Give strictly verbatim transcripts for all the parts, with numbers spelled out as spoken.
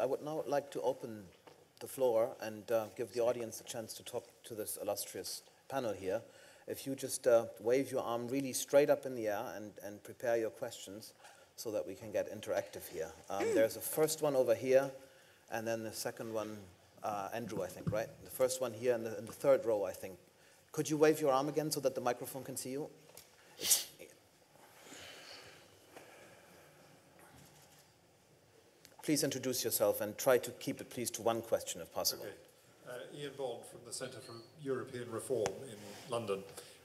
I would now like to open the floor and uh, give the audience a chance to talk to this illustrious panel here. If you just uh, wave your arm really straight up in the air and, and prepare your questions so that we can get interactive here. Um, there's a first one over here, and then the second one, uh, Andrew, I think, right? The first one here in the, in the third row, I think. Could you wave your arm again so that the microphone can see you? It's Please introduce yourself and try to keep it, please, to one question if possible. Okay. Uh, Ian Bond from the Centre for European Reform in London.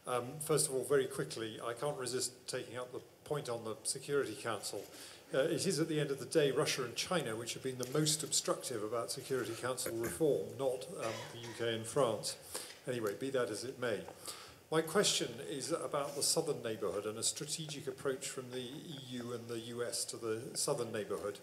Um, first of all, very quickly, I can't resist taking up the point on the Security Council. Uh, it is, at the end of the day, Russia and China which have been the most obstructive about Security Council reform, not um, the U K and France. Anyway, be that as it may. My question is about the southern neighbourhood and a strategic approach from the E U and the U S to the southern neighbourhood.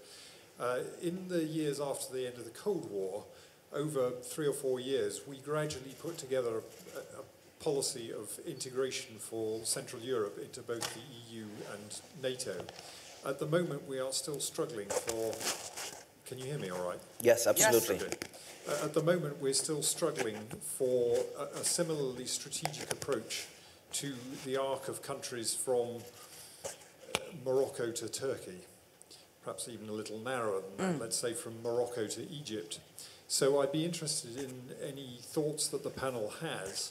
Uh, in the years after the end of the Cold War, over three or four years, we gradually put together a, a policy of integration for Central Europe into both the E U and NATO. At the moment, we are still struggling for... Can you hear me all right? Yes, absolutely. Yes. Uh, at the moment, we're still struggling for a, a similarly strategic approach to the arc of countries from uh, Morocco to Turkey. Perhaps even a little narrower than that, mm. let's say from Morocco to Egypt. So I'd be interested in any thoughts that the panel has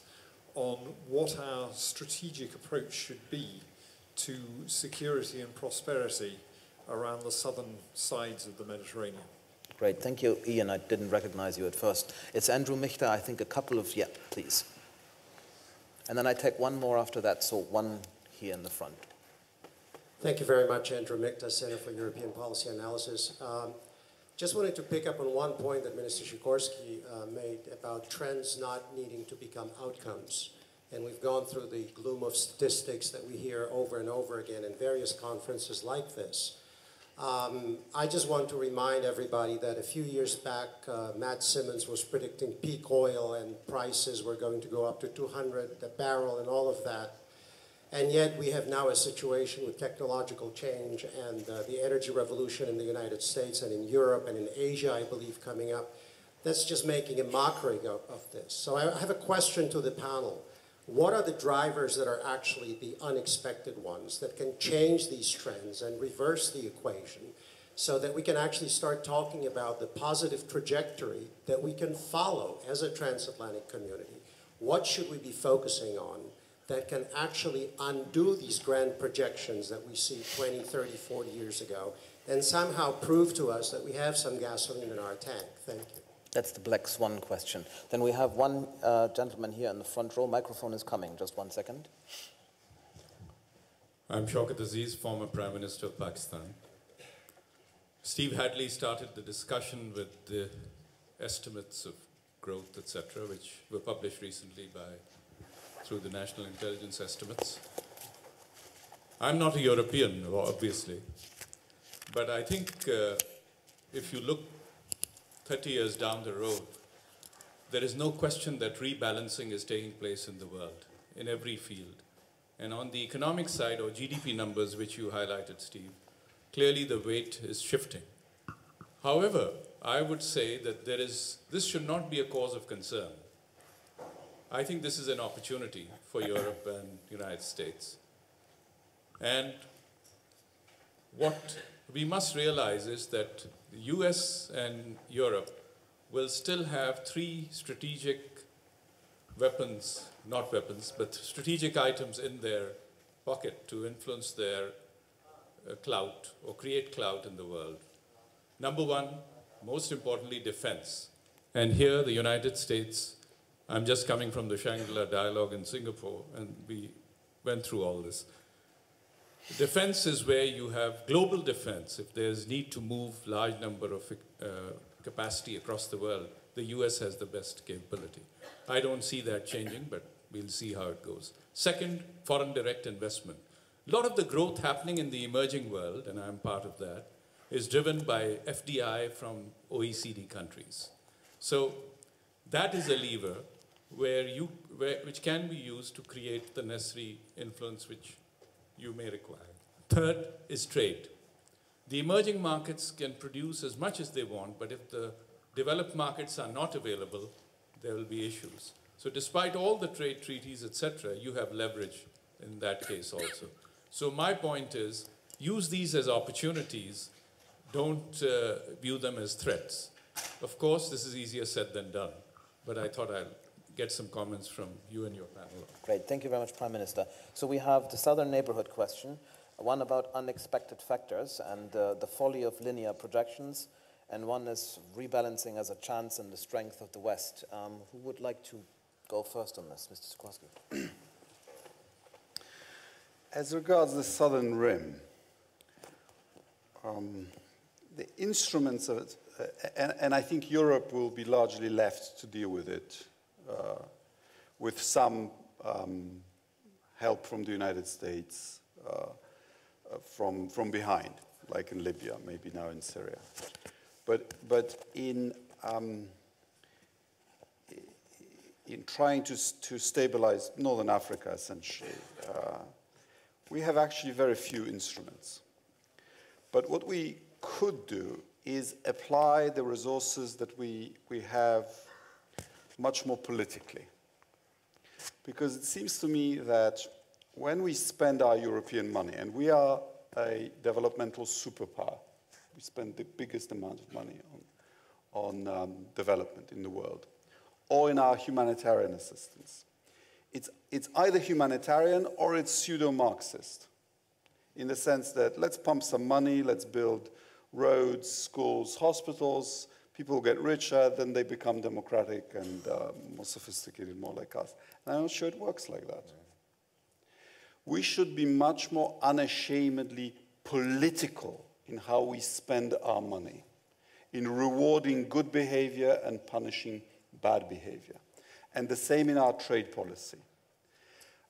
on what our strategic approach should be to security and prosperity around the southern sides of the Mediterranean. Great, thank you, Ian. I didn't recognize you at first. It's Andrew Michta, I think a couple of, yeah, please. And then I take one more after that, so one here in the front. Thank you very much, Andrew Michta, Center for European Policy Analysis. Um, just wanted to pick up on one point that Minister Sikorski uh, made about trends not needing to become outcomes. And we've gone through the gloom of statistics that we hear over and over again in various conferences like this. Um, I just want to remind everybody that a few years back, uh, Matt Simmons was predicting peak oil and prices were going to go up to two hundred a barrel and all of that. And yet we have now a situation with technological change and uh, the energy revolution in the United States and in Europe and in Asia, I believe, coming up. That's just making a mockery of, of this. So I have a question to the panel. What are the drivers that are actually the unexpected ones that can change these trends and reverse the equation so that we can actually start talking about the positive trajectory that we can follow as a transatlantic community? What should we be focusing on that can actually undo these grand projections that we see twenty, thirty, forty years ago and somehow prove to us that we have some gasoline in our tank? Thank you. That's the black swan question. Then we have one uh, gentleman here in the front row. Microphone is coming, just one second. I'm Shaukat Aziz, former Prime Minister of Pakistan. Steve Hadley started the discussion with the estimates of growth, et cetera, which were published recently by through the national intelligence estimates. I'm not a European, obviously, but I think uh, if you look thirty years down the road, there is no question that rebalancing is taking place in the world, in every field. And on the economic side, or G D P numbers, which you highlighted, Steve, clearly the weight is shifting. However, I would say that there is, this should not be a cause of concern. I think this is an opportunity for Europe and the United States. And what we must realize is that the U S and Europe will still have three strategic weapons, not weapons, but strategic items in their pocket to influence their uh, clout or create clout in the world. Number one, most importantly, defense. And here the United States, I'm just coming from the Shangri-La dialogue in Singapore, and we went through all this. Defense is where you have global defense. If there's need to move large number of uh, capacity across the world, the U S has the best capability. I don't see that changing, but we'll see how it goes. Second, foreign direct investment. A lot of the growth happening in the emerging world, and I'm part of that, is driven by F D I from O E C D countries. So that is a lever where you, where, which can be used to create the necessary influence which you may require. Third is trade. The emerging markets can produce as much as they want, but if the developed markets are not available, there will be issues. So despite all the trade treaties, et cetera, you have leverage in that case also. So my point is, use these as opportunities. Don't uh, view them as threats. Of course, this is easier said than done, but I thought I'll get some comments from you and your panel. Great, thank you very much, Prime Minister. So we have the southern neighborhood question, one about unexpected factors and uh, the folly of linear projections, and one is rebalancing as a chance and the strength of the West. Um, who would like to go first on this? Mister Sikorski. As regards the southern rim, um, the instruments of it, uh, and, and I think Europe will be largely left to deal with it uh, with some um, help from the United States uh, uh, from, from behind, like in Libya, maybe now in Syria. But, but in, um, in trying to, to stabilize Northern Africa, essentially, uh, we have actually very few instruments. But what we could do is apply the resources that we, we have much more politically. Because it seems to me that when we spend our European money, and we are a developmental superpower, we spend the biggest amount of money on, on um, development in the world, or in our humanitarian assistance. It's, it's either humanitarian or it's pseudo-Marxist, in the sense that let's pump some money, let's build roads, schools, hospitals, people get richer, then they become democratic and uh, more sophisticated, more like us. And I'm not sure it works like that. We should be much more unashamedly political in how we spend our money, in rewarding good behavior and punishing bad behavior. And the same in our trade policy.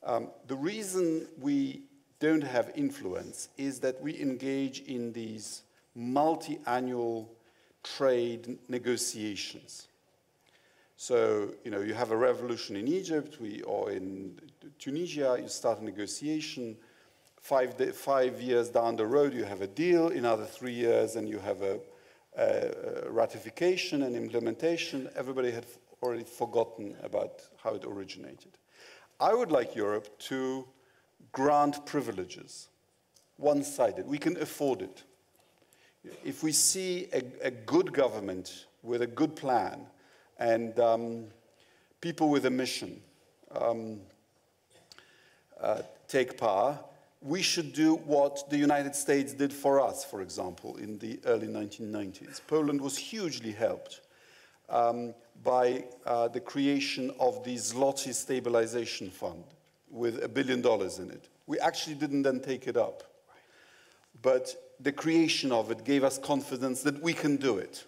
Um, the reason we don't have influence is that we engage in these multi-annual trade negotiations. So, you know, you have a revolution in Egypt we, or in Tunisia, you start a negotiation. Five, day, five years down the road, you have a deal. In another three years, and you have a, a, a ratification and implementation. Everybody had already forgotten about how it originated. I would like Europe to grant privileges, one-sided. We can afford it. If we see a, a good government with a good plan and um, people with a mission um, uh, take power, we should do what the United States did for us, for example, in the early nineteen nineties. Poland was hugely helped um, by uh, the creation of the Zloty Stabilization Fund with a billion dollars in it. We actually didn't then take it up. But the creation of it gave us confidence that we can do it.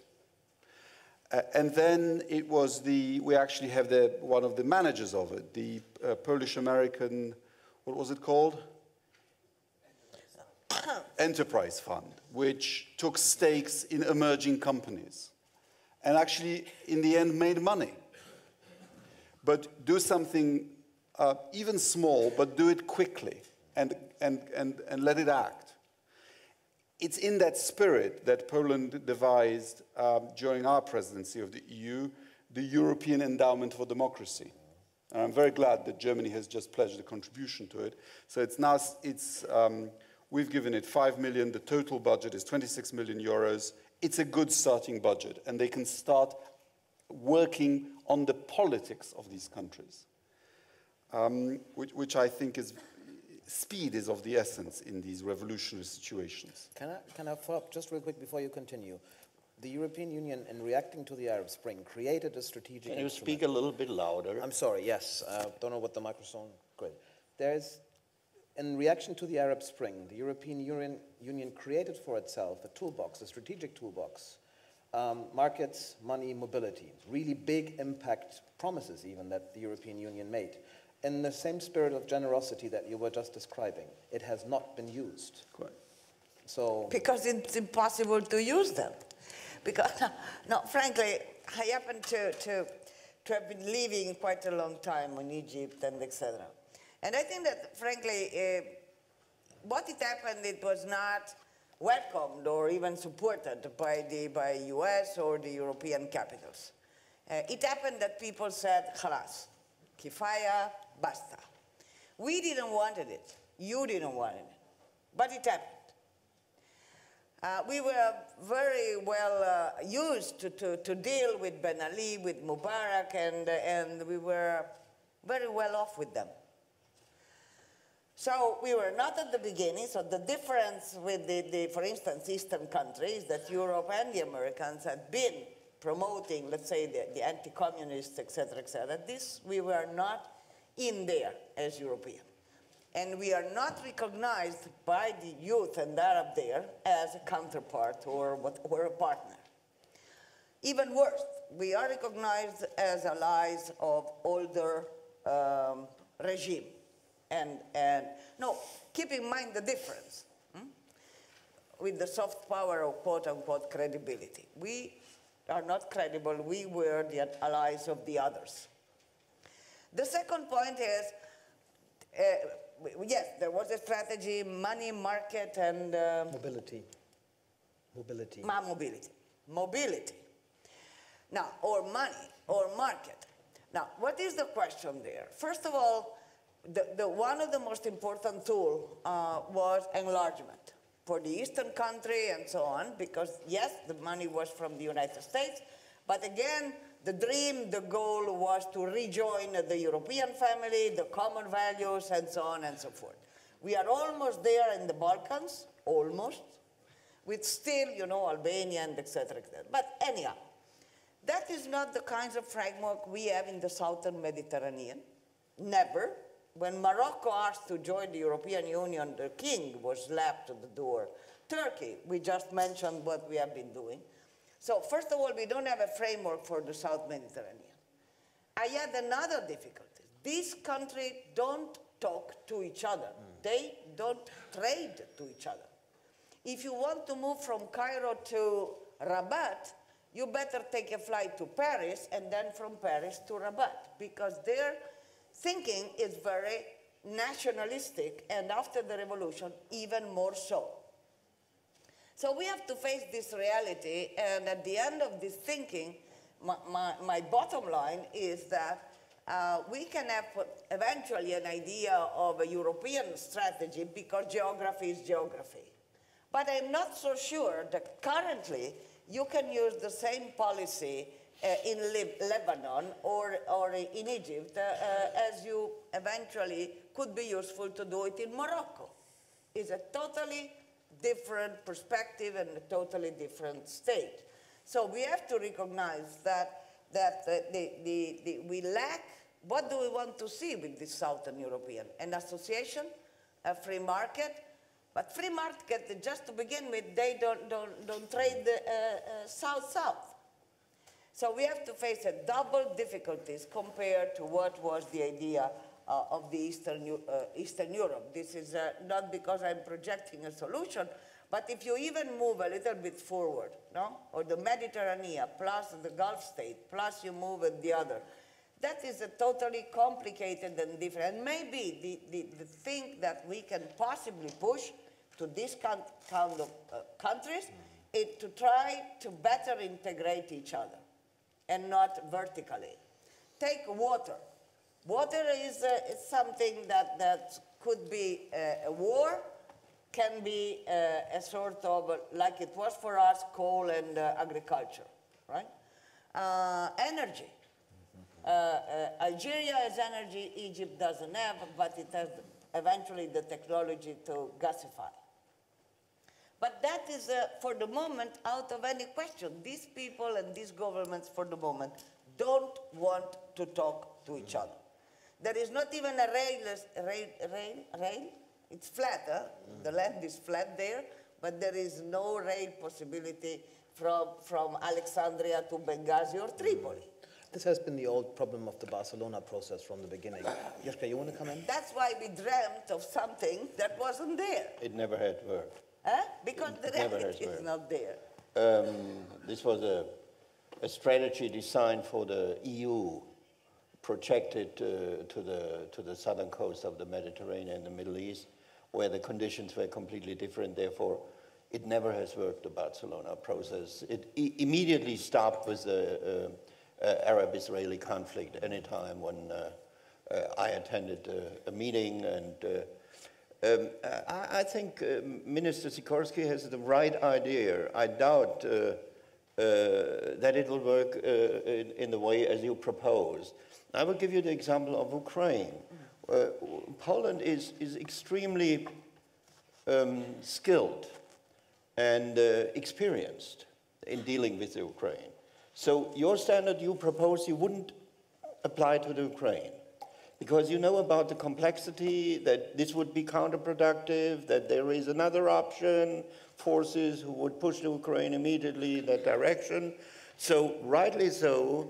Uh, and then it was the, we actually have the, one of the managers of it, the uh, Polish-American, what was it called? Enterprise Fund, which took stakes in emerging companies and actually in the end made money. But do something uh, even small, but do it quickly and, and, and, and let it act. It's in that spirit that Poland devised, uh, during our presidency of the E U, the European Endowment for Democracy. And I'm very glad that Germany has just pledged a contribution to it. So it's now, it's, um, we've given it five million, the total budget is twenty-six million euros. It's a good starting budget, and they can start working on the politics of these countries, um, which, which I think is, speed is of the essence in these revolutionary situations. Can I, can I follow up just real quick before you continue? The European Union, in reacting to the Arab Spring, created a strategic Can you instrument. Speak a little bit louder? I'm sorry, yes. I uh, don't know what the microphone... Great. There's... In reaction to the Arab Spring, the European Union, Union created for itself a toolbox, a strategic toolbox, um, markets, money, mobility, really big impact promises even that the European Union made. In the same spirit of generosity that you were just describing, it has not been used. Quite. So because it's impossible to use them. Because, no, frankly, I happen to, to, to have been living quite a long time in Egypt and et cetera. And I think that, frankly, uh, what it happened, it was not welcomed or even supported by the by U S or the European capitals. Uh, it happened that people said, Khalas, kifaya, basta. We didn't want it. You didn't want it. But it happened. Uh, we were very well uh, used to, to, to deal with Ben Ali, with Mubarak, and, uh, and we were very well off with them. So we were not at the beginning, so the difference with the, the, for instance, Eastern countries, that Europe and the Americans had been promoting, let's say, the, the anti-communists, et cetera, et cetera. This, we were not in there as Europeans. And we are not recognized by the youth and Arab there as a counterpart or, what, or a partner. Even worse, we are recognized as allies of older um, regime. And, and no, keep in mind the difference hmm? with the soft power of quote-unquote credibility. We are not credible. We were the allies of the others. The second point is, uh, yes, there was a strategy, money, market, and... Uh, mobility. Mobility. Ma mobility. Mobility. Now, or money, or market. Now, what is the question there? First of all, the, the one of the most important tools uh, was enlargement for the Eastern country and so on, because, yes, the money was from the United States, but again, the dream, the goal was to rejoin the European family, the common values, and so on and so forth. We are almost there in the Balkans, almost, with still, you know, Albania and et cetera, et cetera. But anyhow, that is not the kinds of framework we have in the southern Mediterranean, never. When Morocco asked to join the European Union, the king was slapped to the door. Turkey, we just mentioned what we have been doing. So first of all, we don't have a framework for the South Mediterranean. I had another difficulty. These countries don't talk to each other. Mm. They don't trade to each other. If you want to move from Cairo to Rabat, you better take a flight to Paris and then from Paris to Rabat, because their thinking is very nationalistic, and after the revolution, even more so. So we have to face this reality, and at the end of this thinking, my, my, my bottom line is that uh, we can have eventually an idea of a European strategy because geography is geography. But I'm not so sure that currently you can use the same policy uh, in Lib- Lebanon or, or in Egypt uh, uh, as you eventually could be useful to do it in Morocco. It's a totally different perspective and a totally different state. So we have to recognize that that the, the, the, the, we lack, what do we want to see with this Southern European? An association, a free market, but free market, just to begin with, they don't, don't, don't trade South-South. Uh, uh, so we have to face a double difficulties compared to what was the idea Uh, of the Eastern, uh, Eastern Europe. This is uh, not because I'm projecting a solution, but if you even move a little bit forward, no? Or the Mediterranean, plus the Gulf state, plus you move at the other, that is a totally complicated and different. And maybe the, the, the thing that we can possibly push to this kind of uh, countries is to try to better integrate each other and not vertically. Take water. Water is, uh, is something that, that could be uh, a war, can be uh, a sort of, uh, like it was for us, coal and uh, agriculture, right? Uh, energy. Uh, uh, Algeria has energy, Egypt doesn't have, but it has eventually the technology to gasify. But that is, uh, for the moment, out of any question. These people and these governments, for the moment, don't want to talk to each other. There is not even a rail, rail, rail, rail. It's flat, huh? Mm. The land is flat there, but there is no rail possibility from, from Alexandria to Benghazi or Tripoli. This has been the old problem of the Barcelona process from the beginning. Joschka, you want to come in? That's why we dreamt of something that wasn't there. It never had worked. Huh? Because it the reality is not there. Um, this was a, a strategy designed for the E U. Projected uh, to the to the southern coast of the Mediterranean and the Middle East, where the conditions were completely different. Therefore, It never has worked, the Barcelona process. It e immediately stopped with the uh, uh, Arab-Israeli conflict. Anytime when uh, uh, I attended uh, a meeting, and uh, um, I, I think uh, Minister Sikorski has the right idea. I doubt uh, Uh, that it will work uh, in, in the way as you proposed. I will give you the example of Ukraine. Uh, Poland is, is extremely um, skilled and uh, experienced in dealing with Ukraine. So your standard you propose, you wouldn't apply to the Ukraine, because you know about the complexity, that this would be counterproductive, that there is another option, forces who would push the Ukraine immediately in that direction. So, rightly so, uh,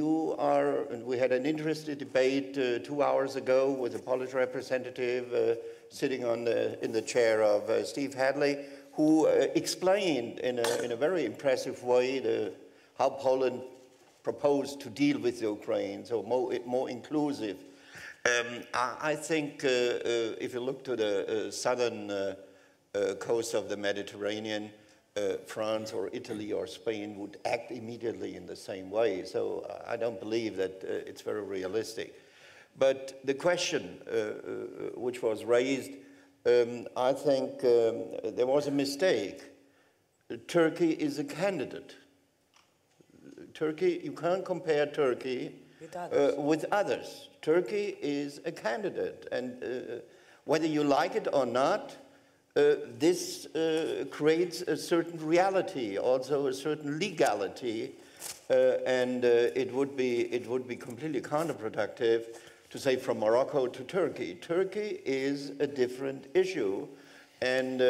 you are, and we had an interesting debate uh, two hours ago with a Polish representative uh, sitting on the, in the chair of uh, Steve Hadley, who uh, explained in a, in a very impressive way the, how Poland proposed to deal with the Ukraine, so more, more inclusive. Um, I, I think uh, uh, if you look to the uh, southern uh, uh, coast of the Mediterranean, uh, France or Italy or Spain would act immediately in the same way. So I don't believe that uh, it's very realistic. But the question uh, uh, which was raised, um, I think um, there was a mistake. Turkey is a candidate. Turkey, you can't compare Turkey with others. Uh, with others. Turkey is a candidate, and uh, whether you like it or not, uh, this uh, creates a certain reality, also a certain legality, uh, and uh, it would be it would be completely counterproductive to say from Morocco to Turkey. Turkey is a different issue, and uh,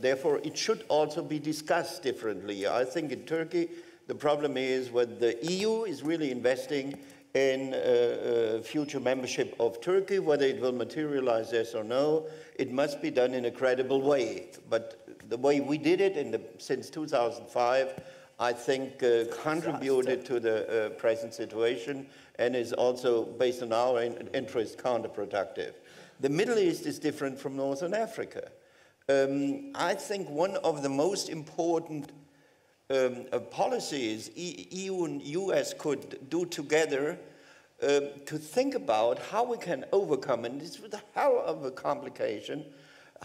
therefore it should also be discussed differently. I think in Turkey, the problem is when the E U is really investing in uh, uh, future membership of Turkey, whether it will materialize, yes or no, it must be done in a credible way. But the way we did it in the, since two thousand five, I think uh, contributed to the uh, present situation and is also, based on our in interest, counterproductive. The Middle East is different from Northern Africa. Um, I think one of the most important Um, uh, policies e EU and U S could do together uh, to think about how we can overcome, and it's with a hell of a complication,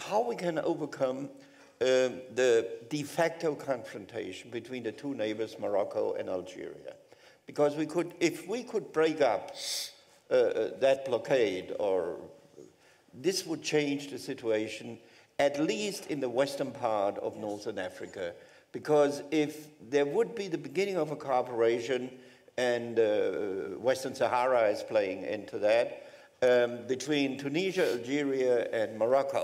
how we can overcome uh, the de facto confrontation between the two neighbors, Morocco and Algeria. Because we could, if we could break up uh, uh, that blockade, or this would change the situation, at least in the western part of yes. Northern Africa. Because if there would be the beginning of a cooperation, and uh, Western Sahara is playing into that, um, between Tunisia, Algeria, and Morocco,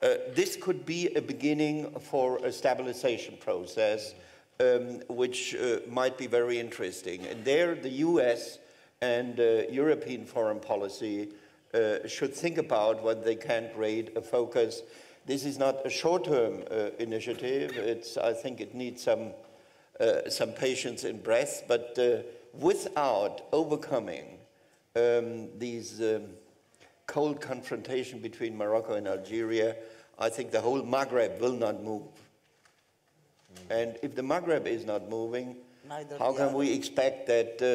uh, this could be a beginning for a stabilization process, um, which uh, might be very interesting. And there, the U S and uh, European foreign policy uh, should think about what they can create a focus. This is not a short-term uh, initiative. It's, I think it needs some, uh, some patience and breath, but uh, without overcoming um, these um, cold confrontation between Morocco and Algeria, I think the whole Maghreb will not move. Mm-hmm. And if the Maghreb is not moving, neither how can we expect that uh, uh,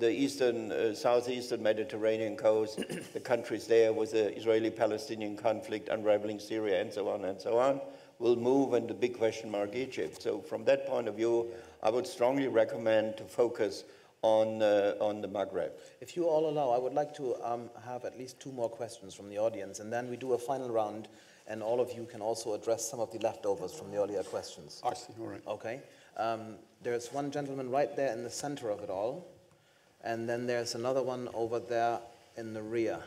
the eastern, uh, southeastern Mediterranean coast, the countries there with the Israeli-Palestinian conflict, unraveling Syria, and so on and so on, will move, and the big question mark, Egypt. So from that point of view, I would strongly recommend to focus on, uh, on the Maghreb. If you all allow, I would like to um, have at least two more questions from the audience, and then we do a final round, and all of you can also address some of the leftovers from the earlier questions. I see, all right. Okay. Um, there's one gentleman right there in the center of it all, and then there's another one over there in the rear,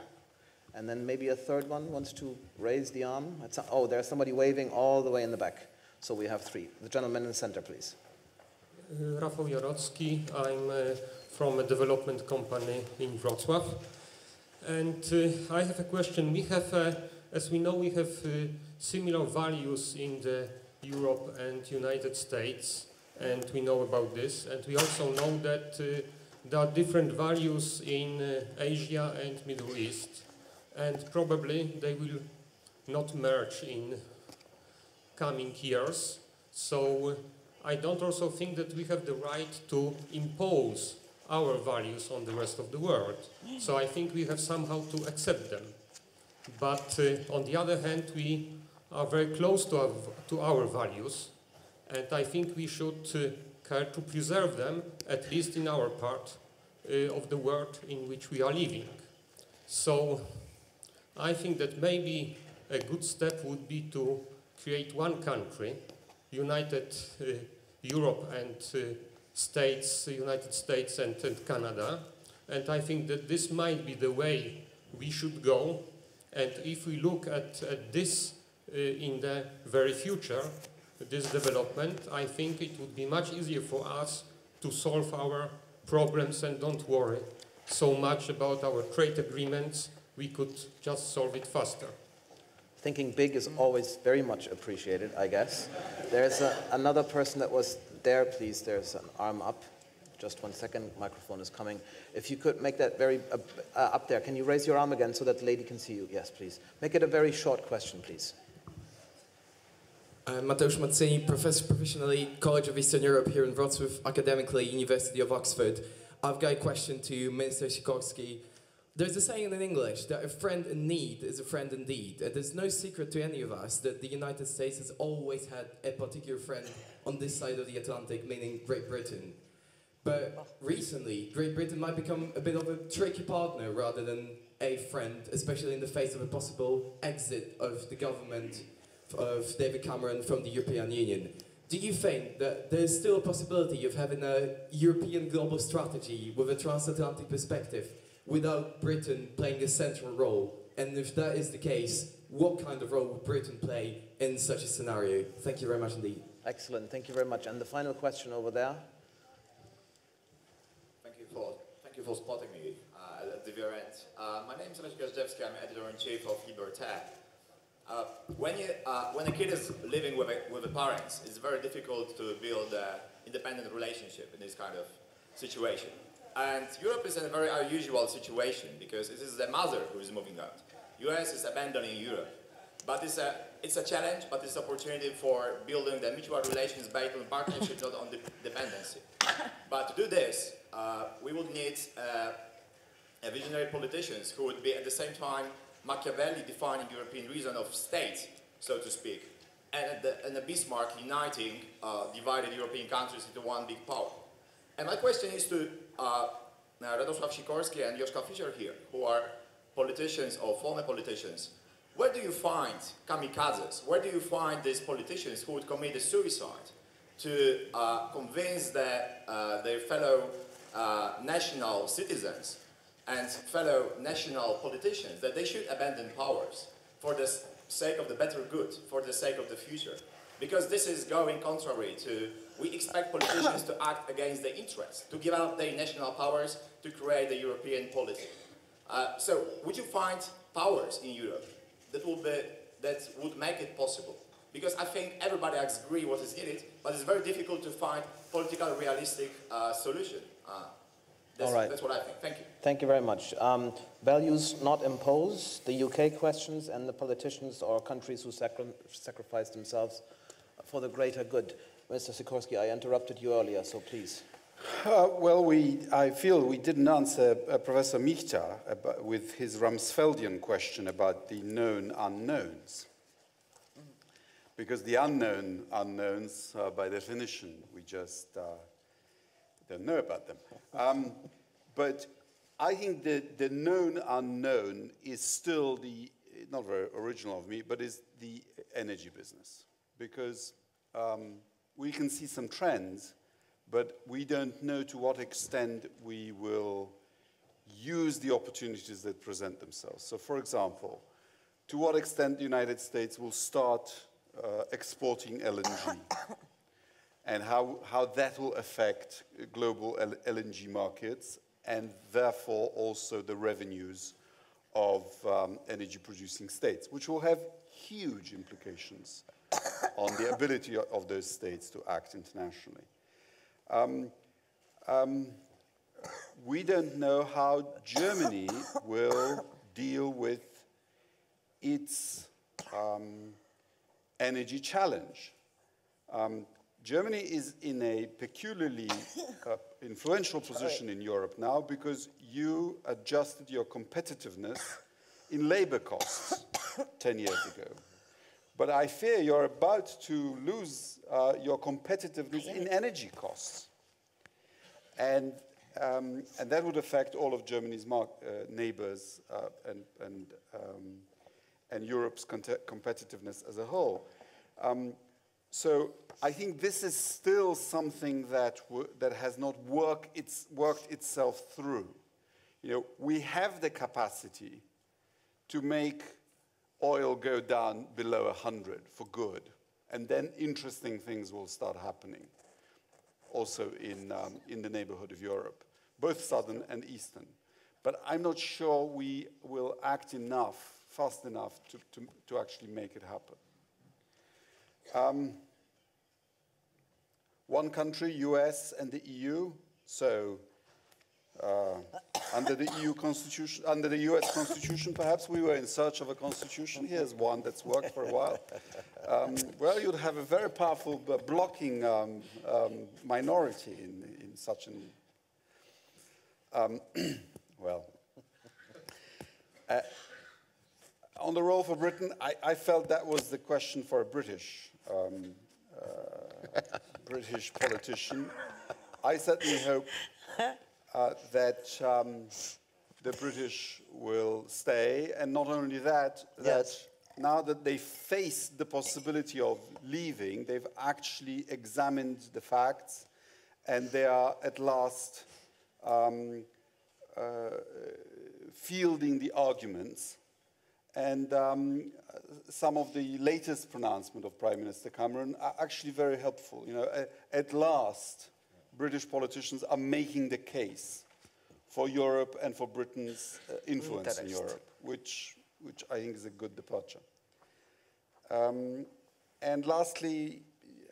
and then maybe a third one wants to raise the arm. It's, oh, there's somebody waving all the way in the back. So we have three. The gentleman in the center, please. Uh, Rafał Jarocki. I'm uh, from a development company in Wrocław, and uh, I have a question. We have, uh, as we know, we have uh, similar values in the Europe and United States. And we know about this, and we also know that uh, there are different values in uh, Asia and Middle East, and probably they will not merge in coming years. So I don't also think that we have the right to impose our values on the rest of the world. So I think we have somehow to accept them. But uh, on the other hand, we are very close to our, to our values, and I think we should uh, care to preserve them, at least in our part uh, of the world in which we are living. So I think that maybe a good step would be to create one country, United uh, Europe and uh, States, United States and, and Canada, and I think that this might be the way we should go. And if we look at, at this uh, in the very future, this development, I think it would be much easier for us to solve our problems and don't worry so much about our trade agreements. We could just solve it faster. Thinking big is always very much appreciated, I guess. There's a, another person that was there, please. There's an arm up. Just one second, microphone is coming. If you could make that very, uh, uh, up there, can you raise your arm again so that the lady can see you? Yes, please. Make it a very short question, please. I'm Mateusz Matsini, professor professionally, College of Eastern Europe here in Wrocław, academically, University of Oxford. I've got a question to Minister Sikorski. There's a saying in English that a friend in need is a friend indeed. And there's no secret to any of us that the United States has always had a particular friend on this side of the Atlantic, meaning Great Britain. But recently, Great Britain might become a bit of a tricky partner rather than a friend, especially in the face of a possible exit of the government of David Cameron from the European Union. Do you think that there's still a possibility of having a European global strategy with a transatlantic perspective without Britain playing a central role? And if that is the case, what kind of role would Britain play in such a scenario? Thank you very much indeed. Excellent, thank you very much. And the final question over there. Thank you for, thank you for spotting me uh, at the very end. Uh, my name is Alex Kaszewski, I'm editor-in-chief of Hebrew Tech. Uh, when, you, uh, when a kid is living with, a, with the parents, it's very difficult to build an independent relationship in this kind of situation. And Europe is in a very unusual situation because it is the mother who is moving out. U S is abandoning Europe. But it's a, it's a challenge, but it's an opportunity for building the mutual relations based on partnership, not on de dependency. But to do this, uh, we would need uh, a visionary politicians who would be at the same time Machiavelli defining European reason of state, so to speak, and the, and the Bismarck uniting uh, divided European countries into one big power. And my question is to uh, Radosław Sikorski and Joschka Fischer here, who are politicians or former politicians. Where do you find kamikazes? Where do you find these politicians who would commit a suicide to uh, convince the, uh, their fellow uh, national citizens and fellow national politicians that they should abandon powers for the sake of the better good, for the sake of the future? Because this is going contrary to, we expect politicians to act against their interests, to give up their national powers, to create a European policy. Uh, so would you find powers in Europe that would, be, that would make it possible? Because I think everybody agrees what is needed, but it's very difficult to find political realistic uh, solution. Uh, That's, All right. That's what I think. Thank you. Thank you very much. Um, values not imposed, the U K questions, and the politicians or countries who sacri sacrifice themselves for the greater good. Mister Sikorski, I interrupted you earlier, so please. Uh, well, we, I feel we didn't answer uh, Professor Michta about, with his Rumsfeldian question about the known unknowns. Because the unknown unknowns, uh, by definition, we just... Uh, don't know about them. Um, but I think the, the known unknown is still the, not very original of me, but is the energy business. Because um, we can see some trends, but we don't know to what extent we will use the opportunities that present themselves. So for example, to what extent the United States will start uh, exporting L N G. And how, how that will affect global L N G markets and therefore also the revenues of um, energy-producing states, which will have huge implications on the ability of those states to act internationally. Um, um, we don't know how Germany will deal with its um, energy challenge. Um, Germany is in a peculiarly uh, influential position in Europe now because you adjusted your competitiveness in labor costs ten years ago. But I fear you're about to lose uh, your competitiveness in energy costs. And, um, and that would affect all of Germany's mark, uh, neighbors uh, and, and, um, and Europe's competitiveness as a whole. Um, so I think this is still something that, that has not work it's worked itself through. You know, we have the capacity to make oil go down below one hundred for good, and then interesting things will start happening, also in, um, in the neighborhood of Europe, both southern and eastern. But I'm not sure we will act enough, fast enough, to, to, to actually make it happen. Um, one country, U S and the E U, so Uh, under the E U constitution, under the U S constitution, perhaps we were in search of a constitution. Here's one that's worked for a while. Um, well, you'd have a very powerful uh, blocking um, um, minority in, in such an. Um, well, uh, on the role for Britain, I, I felt that was the question for a British um, uh, British politician. I certainly hope Uh, that um, the British will stay, and not only that, that yes. now that they face the possibility of leaving, they've actually examined the facts, and they are at last um, uh, fielding the arguments. And um, some of the latest pronouncement of Prime Minister Cameron are actually very helpful. You know, uh, at last, British politicians are making the case for Europe and for Britain's uh, influence in Europe, which, which I think is a good departure. Um, and lastly,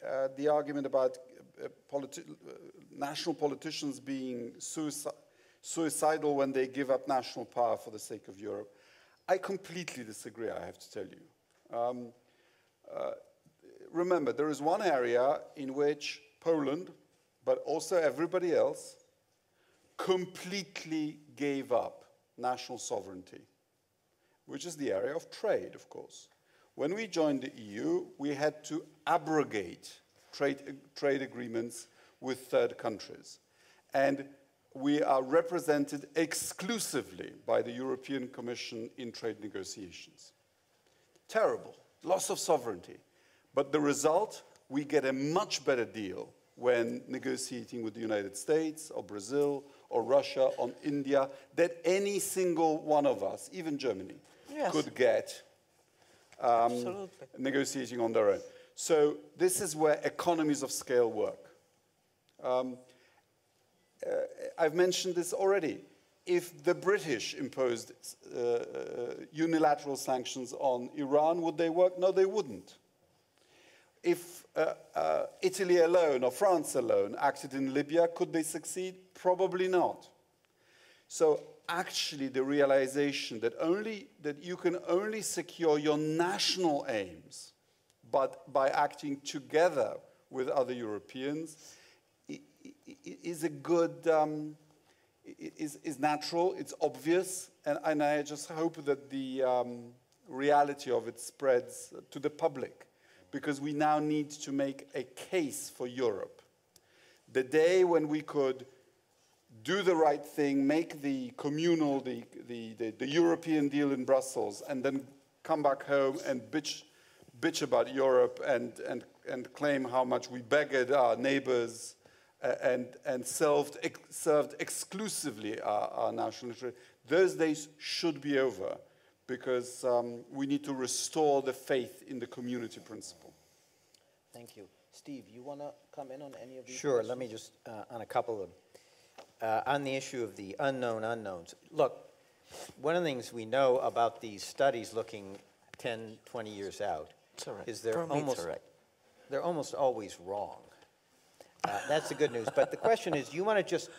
uh, the argument about uh, politi uh, national politicians being suici suicidal when they give up national power for the sake of Europe. I completely disagree, I have to tell you. Um, uh, remember, there is one area in which Poland, but also everybody else, completely gave up national sovereignty, which is the area of trade, of course. When we joined the E U, we had to abrogate trade, trade agreements with third countries. And we are represented exclusively by the European Commission in trade negotiations. Terrible, loss of sovereignty. But the result, we get a much better deal when negotiating with the United States or Brazil or Russia on India, that any single one of us, even Germany, yes. could get um, negotiating on their own. So this is where economies of scale work. Um, uh, I've mentioned this already. If the British imposed uh, uh, unilateral sanctions on Iran, would they work? No, they wouldn't. If uh, uh, Italy alone or France alone acted in Libya, could they succeed? Probably not. So actually the realization that, only, that you can only secure your national aims but by acting together with other Europeans is a good, um, is, is natural, it's obvious, and, and I just hope that the um, reality of it spreads to the public, because we now need to make a case for Europe. The day when we could do the right thing, make the communal, the, the, the, the European deal in Brussels, and then come back home and bitch, bitch about Europe and, and, and claim how much we beggared our neighbors and, and served, ex served exclusively our, our national interest. Those days should be over, because um, we need to restore the faith in the community principle. Thank you. Steve, you want to come in on any of these? Sure, questions? Let me just, uh, on a couple of them. Uh, on the issue of the unknown unknowns, look, one of the things we know about these studies looking ten, twenty years out right. is they're almost, right. they're almost always wrong. Uh, that's the good news. But the question is, you want to just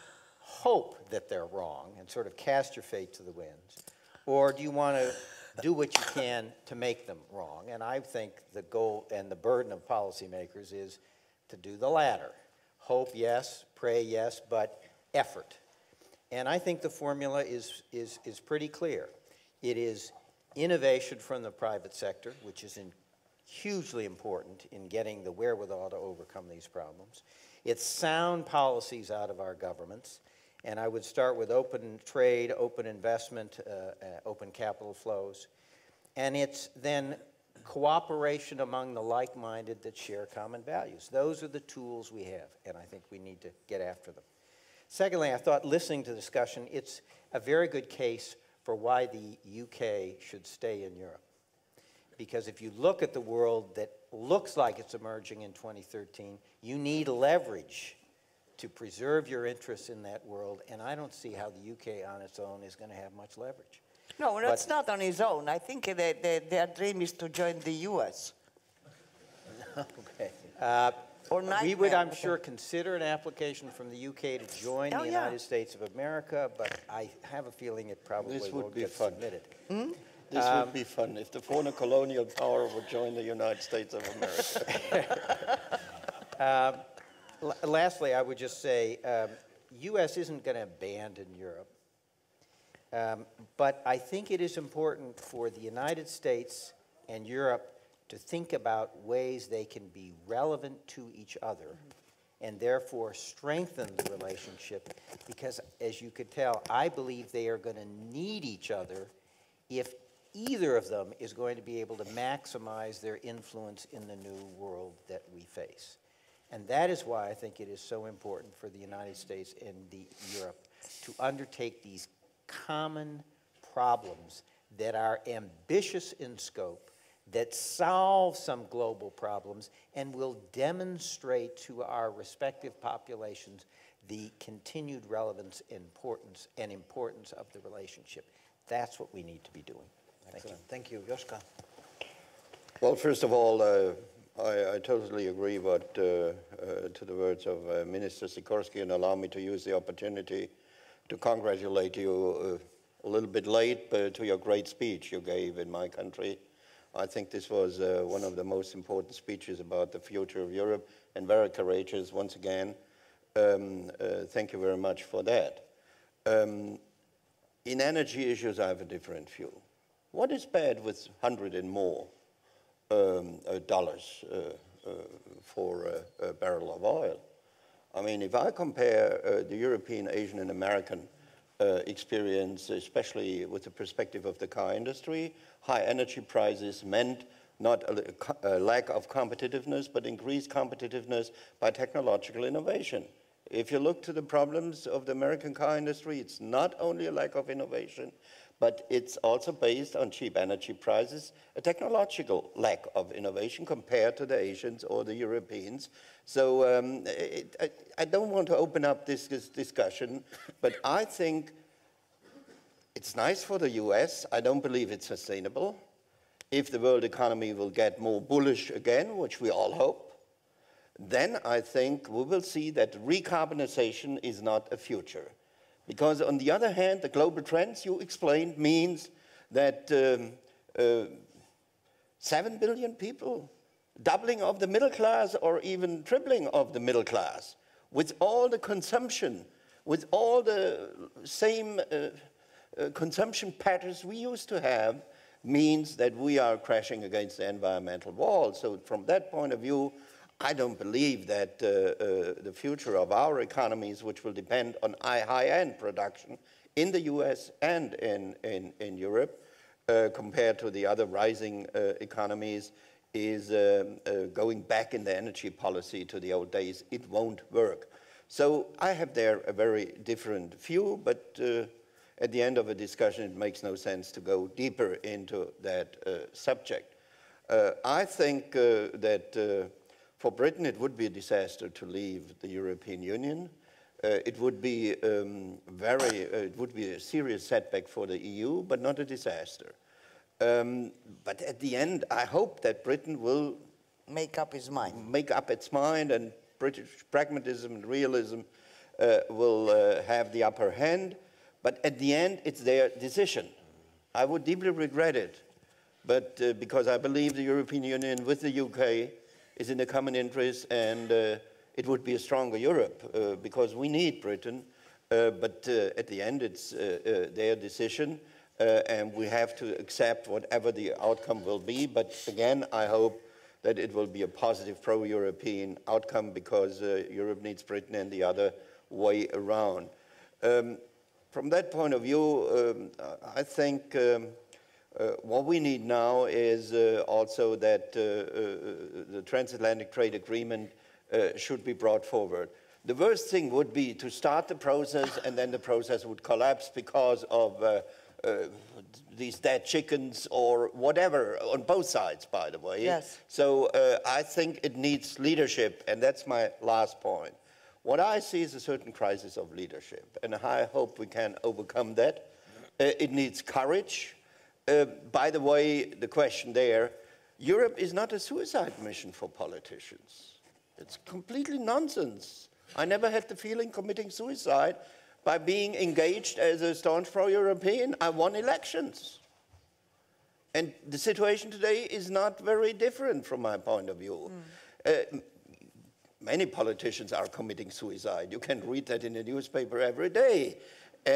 hope that they're wrong and sort of cast your fate to the winds? Or do you want to do what you can to make them wrong. And I think the goal and the burden of policymakers is to do the latter. Hope, yes. Pray, yes, but effort. And I think the formula is, is, is pretty clear. It is innovation from the private sector, which is in hugely important in getting the wherewithal to overcome these problems. It's sound policies out of our governments. And I would start with open trade, open investment, uh, uh, open capital flows. And it's then cooperation among the like-minded that share common values. Those are the tools we have, and I think we need to get after them. Secondly, I thought listening to the discussion, it's a very good case for why the U K should stay in Europe. Because if you look at the world that looks like it's emerging in twenty thirteen, you need leverage to preserve your interests in that world, and I don't see how the U K on its own is going to have much leverage. No, no it's not on its own. I think that, that their dream is to join the U S. Okay. Uh, or we would, I'm sure, consider an application from the U K to join oh, the yeah. United States of America, but I have a feeling it probably this won't would be get fun. submitted. Hmm? This um, would be fun if the former colonial power would join the United States of America. um, L lastly, I would just say, um, U S isn't going to abandon Europe, um, but I think it is important for the United States and Europe to think about ways they can be relevant to each other and therefore strengthen the relationship because, as you could tell, I believe they are going to need each other if either of them is going to be able to maximize their influence in the new world that we face. And that is why I think it is so important for the United States and the Europe to undertake these common problems that are ambitious in scope, that solve some global problems, and will demonstrate to our respective populations the continued relevance, importance, and importance of the relationship. That's what we need to be doing. Excellent. Thank you. Thank you. Joschka. Well, first of all, uh, I, I totally agree what, uh, uh, to the words of uh, Minister Sikorski, and allow me to use the opportunity to congratulate you uh, a little bit late but to your great speech you gave in my country. I think this was uh, one of the most important speeches about the future of Europe, and very courageous once again. Um, uh, thank you very much for that. Um, in energy issues, I have a different view. What is bad with one hundred and more? Um, uh, dollars uh, uh, for a, a barrel of oil. I mean, if I compare uh, the European, Asian, and American uh, experience, especially with the perspective of the car industry, high energy prices meant not a, a lack of competitiveness, but increased competitiveness by technological innovation. If you look to the problems of the American car industry, it's not only a lack of innovation, but it's also based on cheap energy prices, a technological lack of innovation compared to the Asians or the Europeans. So um, it, I, I don't want to open up this, this discussion, but I think it's nice for the U S. I don't believe it's sustainable. If the world economy will get more bullish again, which we all hope, then I think we will see that decarbonization is not a future. Because on the other hand, the global trends you explained means that um, uh, seven billion people, doubling of the middle class or even tripling of the middle class, with all the consumption, with all the same uh, uh, consumption patterns we used to have, means that we are crashing against the environmental wall. So from that point of view, I don't believe that uh, uh, the future of our economies, which will depend on high-end production in the U S and in, in, in Europe, uh, compared to the other rising uh, economies, is uh, uh, going back in the energy policy to the old days. It won't work. So I have there a very different view, but uh, at the end of a discussion, it makes no sense to go deeper into that uh, subject. Uh, I think uh, that... Uh, For Britain, it would be a disaster to leave the European Union. Uh, it would be um, very, uh, it would be a serious setback for the E U, but not a disaster. Um, but at the end, I hope that Britain will make up its mind. Make up its mind, and British pragmatism and realism uh, will uh, have the upper hand. But at the end, it's their decision. I would deeply regret it but uh, because I believe the European Union with the U K is in the common interest, and uh, it would be a stronger Europe uh, because we need Britain, uh, but uh, at the end it's uh, uh, their decision, uh, and we have to accept whatever the outcome will be. But again, I hope that it will be a positive pro-European outcome, because uh, Europe needs Britain and the other way around. Um, from that point of view, um, I think um, uh, what we need now is uh, also that uh, uh, the transatlantic trade agreement uh, should be brought forward. The worst thing would be to start the process and then the process would collapse because of uh, Uh, these dead chickens or whatever, on both sides, by the way. Yes. So uh, I think it needs leadership, and that's my last point. What I see is a certain crisis of leadership, and I hope we can overcome that. Uh, it needs courage. Uh, by the way, the question there, Europe is not a suicide mission for politicians. It's completely nonsense. I never had the feeling committing suicide by being engaged as a staunch pro-European. I won elections. And the situation today is not very different from my point of view. Mm. Uh, many politicians are committing suicide. You can read that in the newspaper every day.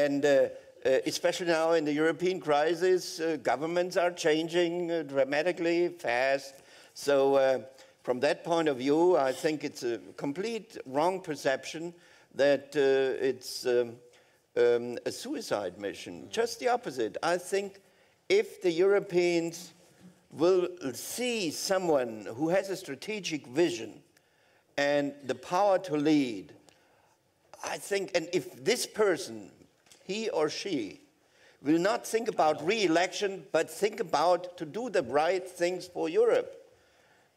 And uh, uh, especially now in the European crisis, uh, governments are changing uh, dramatically, fast. So uh, from that point of view, I think it's a complete wrong perception that uh, it's um, um, a suicide mission. Just the opposite. I think if the Europeans will see someone who has a strategic vision and the power to lead, I think, and if this person, he or she, will not think about re-election, but think about to do the right things for Europe,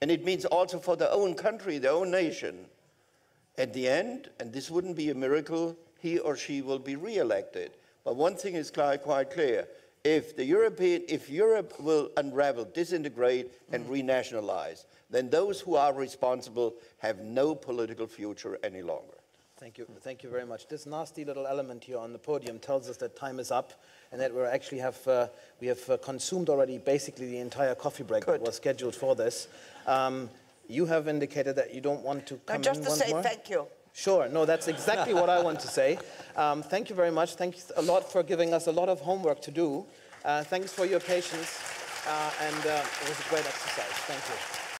and it means also for their own country, their own nation, at the end, and this wouldn't be a miracle, he or she will be re-elected. But one thing is quite clear. If, the European, if Europe will unravel, disintegrate, and mm. renationalize, then those who are responsible have no political future any longer. Thank you. Thank you very much. This nasty little element here on the podium tells us that time is up, and that we actually have, uh, we have uh, consumed already basically the entire coffee break Good. that was scheduled for this. Um, You have indicated that you don't want to come no, just in to once say more? Thank you. Sure, no, that's exactly what I want to say. Um, thank you very much. Thanks a lot for giving us a lot of homework to do. Uh, thanks for your patience, uh, and uh, it was a great exercise. Thank you.